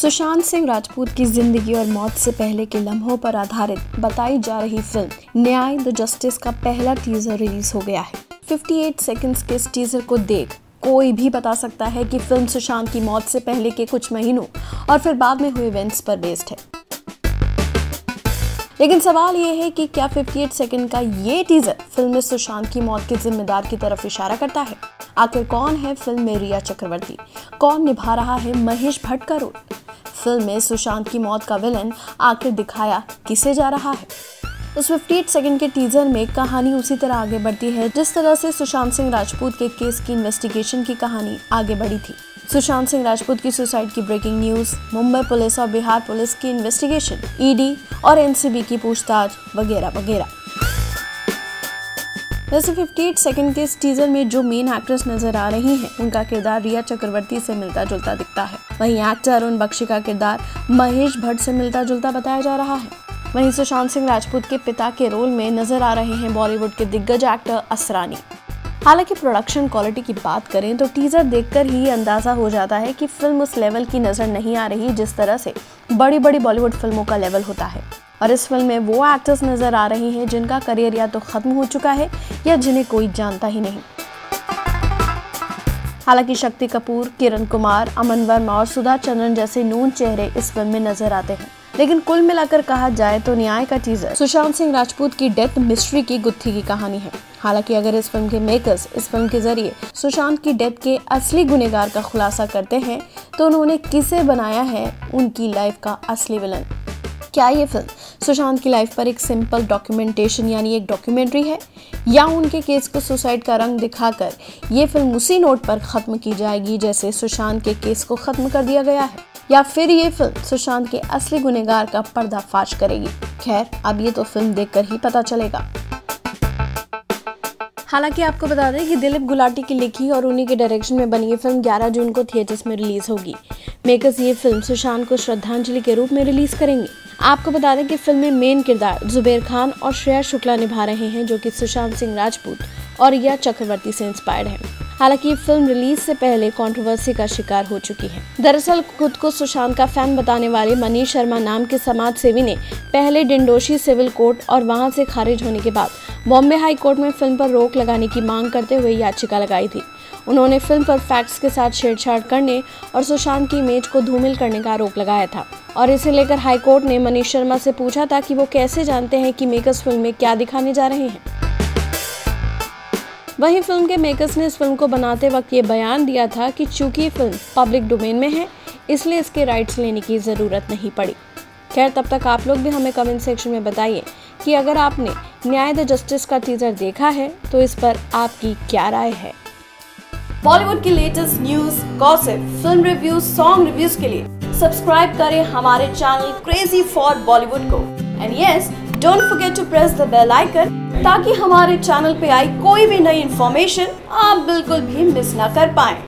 सुशांत सिंह राजपूत की जिंदगी और मौत से पहले के लम्हों पर आधारित बताई जा रही फिल्म न्याय द जस्टिस का पहला टीजर रिलीज हो गया है। 58 सेकंड्स के इस टीजर को देख कोई भी बता सकता है कि फिल्म सुशांत की मौत से पहले के कुछ महीनों और फिर बाद में हुए इवेंट्स पर बेस्ड है। लेकिन सवाल यह है कि क्या 58 सेकंड का ये टीजर फिल्म में सुशांत की मौत के जिम्मेदार की तरफ इशारा करता है? आखिर कौन है फिल्म में रिया चक्रवर्ती? कौन निभा रहा है महेश भट्ट का रोल? फिल्म में सुशांत की मौत का विलन आखिर दिखाया किसे जा रहा है? इस 58 सेकंड के टीजर में कहानी उसी तरह आगे बढ़ती है जिस तरह से सुशांत सिंह राजपूत के केस की इन्वेस्टिगेशन की कहानी आगे बढ़ी थी। सुशांत सिंह राजपूत की सुसाइड की ब्रेकिंग न्यूज, मुंबई पुलिस और बिहार पुलिस की इन्वेस्टिगेशन, ईडी और एनसीबी की पूछताछ वगैरह वगैरह। वैसे 58 सेकंड के इस टीजर में जो मेन एक्ट्रेस नजर आ रही हैं, उनका किरदार रिया चक्रवर्ती से मिलता जुलता दिखता है। वहीं एक्टर अरुण बक्शी का किरदार महेश भट्ट से मिलता जुलता बताया जा रहा है। वहीं सुशांत सिंह राजपूत के पिता के रोल में नजर आ रहे हैं बॉलीवुड के दिग्गज एक्टर असरानी। हालांकि प्रोडक्शन क्वालिटी की बात करें तो टीजर देखकर ही अंदाजा हो जाता है कि फिल्म उस लेवल की नजर नहीं आ रही जिस तरह से बड़ी बड़ी बॉलीवुड फिल्मों का लेवल होता है। और इस फिल्म में वो एक्टर्स नजर आ रही हैं जिनका करियर या तो खत्म हो चुका है या जिन्हें कोई जानता ही नहीं। हालांकि शक्ति कपूर, किरण कुमार, अमन वर्मा और सुधा चंद्रन जैसे नून चेहरे इस फिल्म में नजर आते हैं। लेकिन कुल मिलाकर कहा जाए तो न्याय का टीजर सुशांत सिंह राजपूत की डेथ मिस्ट्री की गुत्थी की कहानी है। हालांकि अगर इस फिल्म के मेकर्स इस फिल्म के जरिए सुशांत की डेथ के असली गुनेगार का खुलासा करते हैं तो उन्होंने किसे बनाया है उनकी लाइफ का असली विलन? क्या ये फिल्म सुशांत की लाइफ पर एक सिंपल डॉक्यूमेंटेशन यानी एक डॉक्यूमेंट्री है, या उनके केस को सुसाइड का रंग दिखाकर ये फिल्म उसी नोट पर खत्म की जाएगी जैसे सुशांत के केस को खत्म कर दिया गया है, या फिर ये फिल्म सुशांत के असली गुनेगार का पर्दाफाश करेगी? खैर, अब ये तो फिल्म देखकर ही पता चलेगा। हालांकि आपको बता दें कि दिलीप गुलाटी की लिखी और उन्हीं के डायरेक्शन में बनी ये फिल्म 11 जून को थिएटर्स में रिलीज होगी। मेकर्स ये फिल्म सुशांत को श्रद्धांजलि के रूप में रिलीज करेंगे। आपको बता दें कि फिल्म में मेन किरदार जुबैर खान और श्रेय शुक्ला निभा रहे हैं, जो कि सुशांत सिंह राजपूत और रिया चक्रवर्ती से इंस्पायर्ड है। हालांकि ये फिल्म रिलीज से पहले कंट्रोवर्सी का शिकार हो चुकी है। दरअसल खुद को सुशांत का फैन बताने वाले मनीष शर्मा नाम के समाज सेवी ने पहले डिंडोशी सिविल कोर्ट और वहां से खारिज होने के बाद बॉम्बे हाई कोर्ट में फिल्म पर रोक लगाने की मांग करते हुए याचिका लगाई थी। उन्होंने फिल्म पर फैक्ट्स के साथ छेड़छाड़ करने और सुशांत की इमेज को धूमिल करने का आरोप लगाया था और इसे लेकर हाईकोर्ट ने मनीष शर्मा से पूछा था कि वो कैसे जानते हैं कि मेकर्स फिल्म में क्या दिखाने जा रहे हैं। वहीं फिल्म के मेकर्स ने इस फिल्म को बनाते वक्त ये बयान दिया था कि चूंकि फिल्म पब्लिक डोमेन में है इसलिए इसके राइट्स लेने की ज़रूरत नहीं पड़ी। खैर, तब तक आप लोग भी हमें कमेंट सेक्शन में बताइए कि अगर आपने न्याय द जस्टिस का टीजर देखा है तो इस पर आपकी क्या राय है। बॉलीवुड की latest news, gossip, film reviews, song reviews के लिए सब्सक्राइब करें हमारे चैनल क्रेजी फॉर बॉलीवुड को। And yes, don't forget to press the bell icon ताकि हमारे चैनल पे आई कोई भी नई इन्फॉर्मेशन आप बिल्कुल भी मिस ना कर पाएं।